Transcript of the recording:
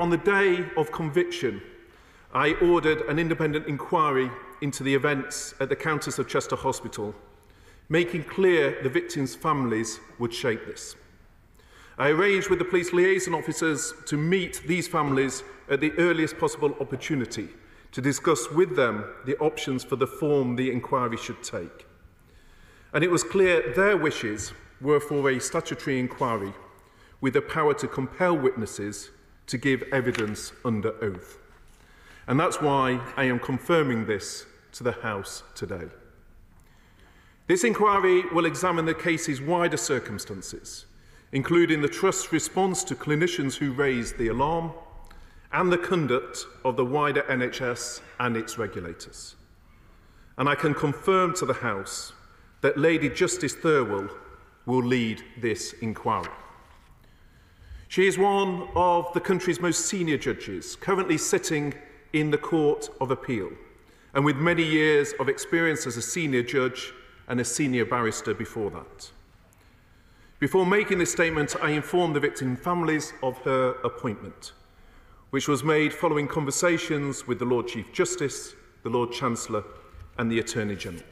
On the day of conviction, I ordered an independent inquiry into the events at the Countess of Chester Hospital, making clear the victims' families would shape this. I arranged with the police liaison officers to meet these families at the earliest possible opportunity to discuss with them the options for the form the inquiry should take. And it was clear their wishes were for a statutory inquiry with the power to compel witnesses to give evidence under oath. And that's why I am confirming this to the House today. This inquiry will examine the case's wider circumstances, including the Trust's response to clinicians who raised the alarm and the conduct of the wider NHS and its regulators. And I can confirm to the House that Lady Justice Thirlwall will lead this inquiry. She is one of the country's most senior judges, currently sitting in the Court of Appeal, and with many years of experience as a senior judge and a senior barrister before that. Before making this statement, I informed the victim families of her appointment, which was made following conversations with the Lord Chief Justice, the Lord Chancellor, and the Attorney General.